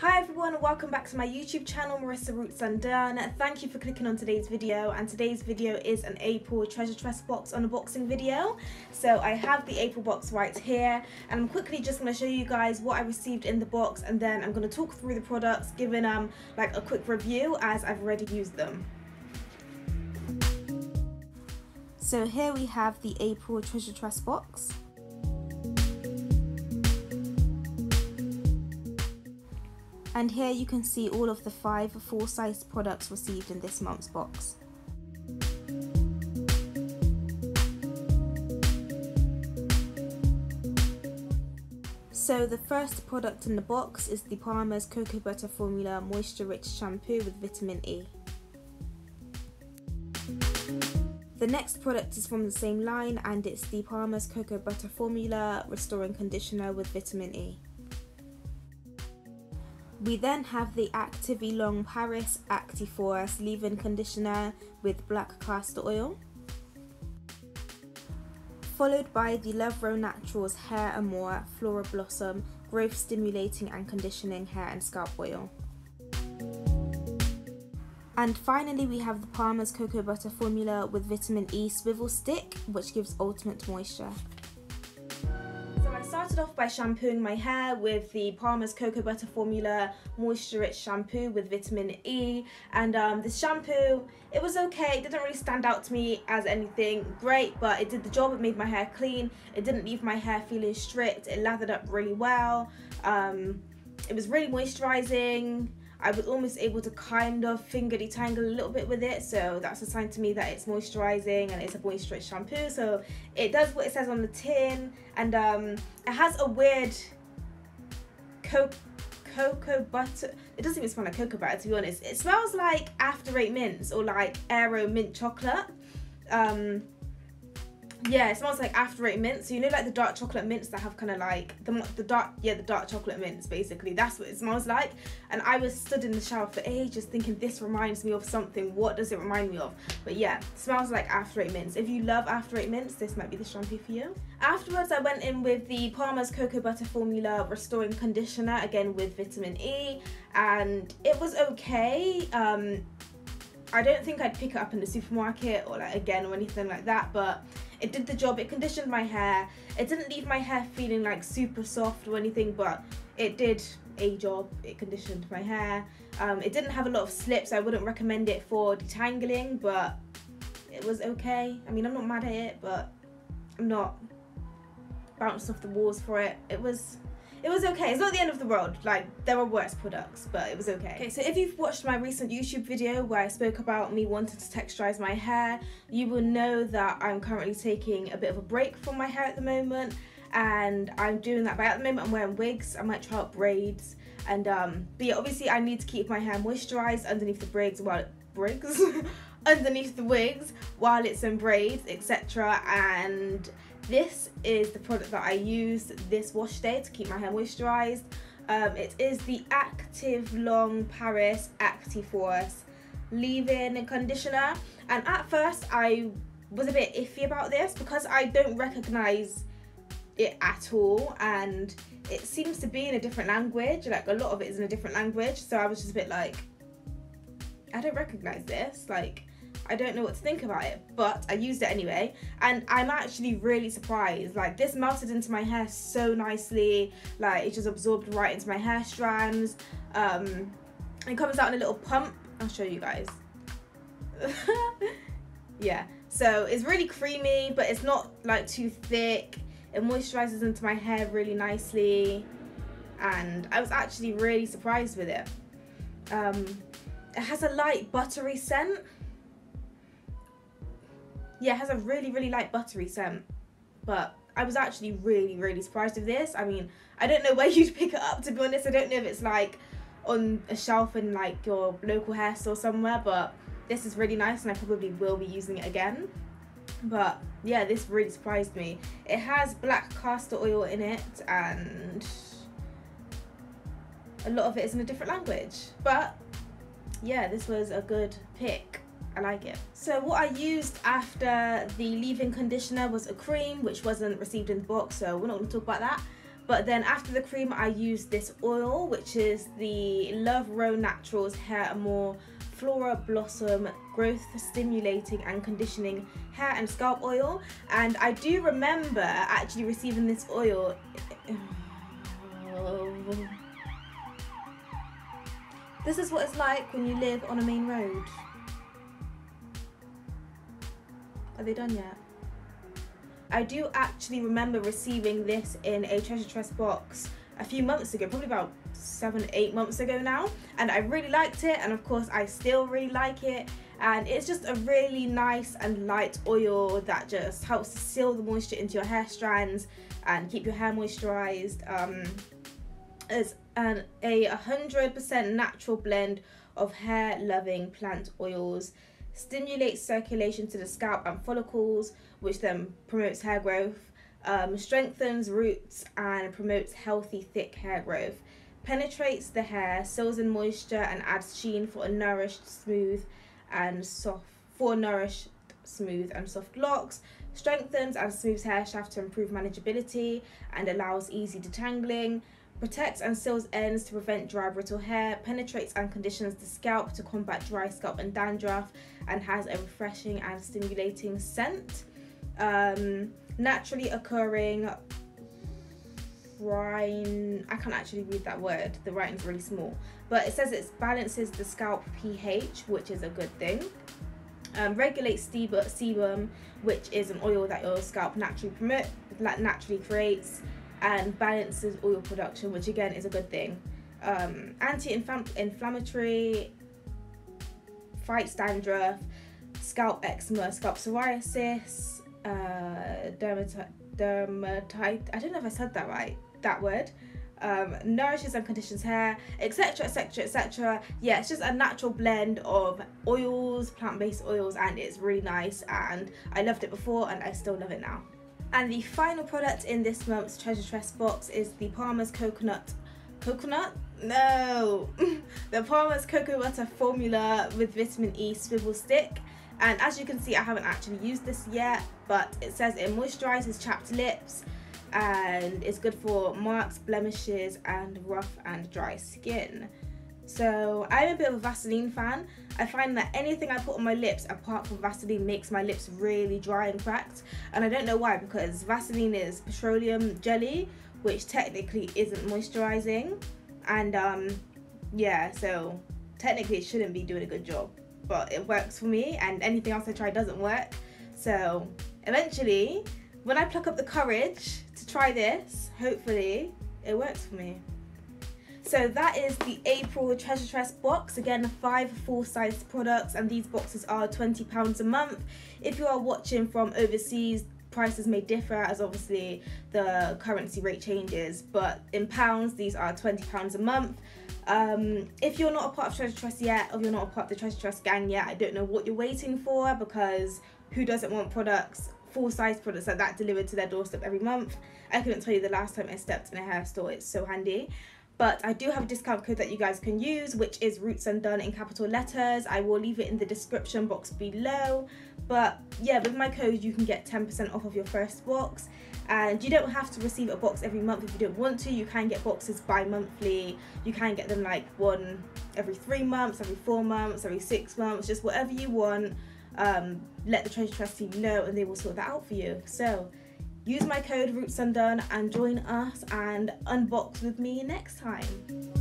Hi everyone and welcome back to my YouTube channel, Marissa Roots Undone. Thank you for clicking on today's video, and today's video is an April Treasure Tress box unboxing video. So I have the April box right here and I'm quickly just going to show you guys what I received in the box, and then I'm going to talk through the products, giving like a quick review as I've already used them. So here we have the April Treasure Tress box. And here you can see all of the 5 full-size products received in this month's box. So the first product in the box is the Palmer's Cocoa Butter Formula Moisture Rich Shampoo with Vitamin E. The next product is from the same line and it's the Palmer's Cocoa Butter Formula Restoring Conditioner with Vitamin E. We then have the ActiVe Long Paris ActiForce Leave-In Conditioner with Black Castor Oil, followed by the Lovro Naturals Hair and More Flora Blossom Growth Stimulating and Conditioning Hair and Scalp Oil. And finally we have the Palmer's Cocoa Butter Formula with Vitamin E Swivel Stick, which gives ultimate moisture. I started off by shampooing my hair with the Palmer's Cocoa Butter Formula Moisture Rich Shampoo with Vitamin E, and this shampoo, it was okay. It didn't really stand out to me as anything great, but it did the job. It made my hair clean, it didn't leave my hair feeling stripped, it lathered up really well, it was really moisturizing. I was almost able to kind of finger detangle a little bit with it, so that's a sign to me that it's moisturising and it's a moisture shampoo. So it does what it says on the tin, and it has a weird cocoa butter. It doesn't even smell like cocoa butter, to be honest. It smells like After 8 mints or like Aero mint chocolate. Yeah, it smells like After 8 mints. So you know, like the dark chocolate mints that have kind of like the dark chocolate mints, basically. That's what it smells like. And I was stood in the shower for ages thinking, this reminds me of something. What does it remind me of? But yeah, smells like After 8 mints. If you love After 8 mints, this might be the shampoo for you. Afterwards, I went in with the Palmer's Cocoa Butter Formula Restoring Conditioner, again with Vitamin E, and it was okay. I don't think I'd pick it up in the supermarket or like again or anything like that, but it did the job. It conditioned my hair. It didn't leave my hair feeling like super soft or anything, but it did a job. It conditioned my hair. It didn't have a lot of slips. I wouldn't recommend it for detangling, but it was okay. I mean, I'm not mad at it, but I'm not bouncing off the walls for it. It was okay. It's not the end of the world. Like, there are worse products, but it was okay. Okay, so if you've watched my recent YouTube video where I spoke about me wanting to texturize my hair, you will know that I'm currently taking a bit of a break from my hair at the moment, and I'm doing that by at the moment I'm wearing wigs. I might try out braids, and but yeah, obviously I need to keep my hair moisturized underneath the braids while it braids underneath the wigs while it's in braids, etc. And this is the product that I used this wash day to keep my hair moisturised. It is the ActiVe Long Paris ActiForce Leave-In Conditioner. And at first I was a bit iffy about this because I don't recognise it at all, and it seems to be in a different language. Like, a lot of it is in a different language, so I was just a bit like, I don't recognise this. Like, I don't know what to think about it, but I used it anyway, and I'm actually really surprised. Like, this melted into my hair so nicely. Like, it just absorbed right into my hair strands. It comes out in a little pump. I'll show you guys. Yeah, so it's really creamy, but it's not like too thick. It moisturizes into my hair really nicely, and I was actually really surprised with it. It has a light buttery scent. Yeah, it has a really light buttery scent, but I was actually really surprised with this. I mean, I don't know where you'd pick it up, to be honest. I don't know if it's like on a shelf in like your local hair store somewhere, but this is really nice and I probably will be using it again. But yeah, this really surprised me. It has black castor oil in it, and a lot of it is in a different language, but yeah, this was a good pick. I like it. So what I used after the leave-in conditioner was a cream, which wasn't received in the box, so we're not going to talk about that. But then after the cream, I use this oil, which is the Love Row Naturals Hair Amour Flora Blossom Growth Stimulating and Conditioning Hair and Scalp Oil. And I do remember actually receiving this oil . This is what it's like when you live on a main road. Are they done yet? I do actually remember receiving this in a Treasure Tress box a few months ago, probably about 7-8 months ago now, and I really liked it, and of course I still really like it. And it's just a really nice and light oil that just helps to seal the moisture into your hair strands and keep your hair moisturized. It's a 100% natural blend of hair loving plant oils. Stimulates circulation to the scalp and follicles, which then promotes hair growth. Strengthens roots and promotes healthy thick hair growth. Penetrates the hair, seals in moisture, and adds sheen for a nourished, smooth and soft locks. Strengthens and smooths hair shaft to improve manageability and allows easy detangling. Protects and seals ends to prevent dry, brittle hair. Penetrates and conditions the scalp to combat dry scalp and dandruff, and has a refreshing and stimulating scent. Naturally occurring rhine, I can't actually read that word, the writing's really small, but it says it balances the scalp pH, which is a good thing. Regulates sebum, which is an oil that your scalp naturally creates, and balances oil production, which again is a good thing. Anti-inflammatory, fights dandruff, scalp eczema, scalp psoriasis, dermatitis, I don't know if I said that right, that word. Nourishes and conditions hair, etc, etc, etc. Yeah, it's just a natural blend of oils, plant-based oils, and it's really nice, and I loved it before and I still love it now. And the final product in this month's Treasure Tress box is the Palmer's Palmer's Cocoa Butter Formula with Vitamin E Swivel Stick. And as you can see, I haven't actually used this yet, but it says it moisturizes chapped lips and is good for marks, blemishes, and rough and dry skin. So I'm a bit of a Vaseline fan. I find that anything I put on my lips apart from Vaseline makes my lips really dry and cracked, and I don't know why, because Vaseline is petroleum jelly, which technically isn't moisturizing, and yeah, so technically it shouldn't be doing a good job, but it works for me, and anything else I try doesn't work. So eventually, when I pluck up the courage to try this, hopefully it works for me. So that is the April Treasure Tress box. Again, 5 full-sized products, and these boxes are £20 a month. If you are watching from overseas, prices may differ, as obviously the currency rate changes, but in pounds, these are £20 a month. If you're not a part of Treasure Tress yet, or you're not a part of the Treasure Tress gang yet, I don't know what you're waiting for, because who doesn't want products, full-size products like that delivered to their doorstep every month? I couldn't tell you the last time I stepped in a hair store, it's so handy. But I do have a discount code that you guys can use, which is Roots Undone in capital letters. I will leave it in the description box below. But yeah, with my code, you can get 10% off of your first box. And you don't have to receive a box every month if you don't want to. You can get boxes bi-monthly. You can get them like one every 3 months, every 4 months, every 6 months, just whatever you want. Let the Treasure Tress team know and they will sort that out for you. So use my code RootsUndone and join us and unbox with me next time.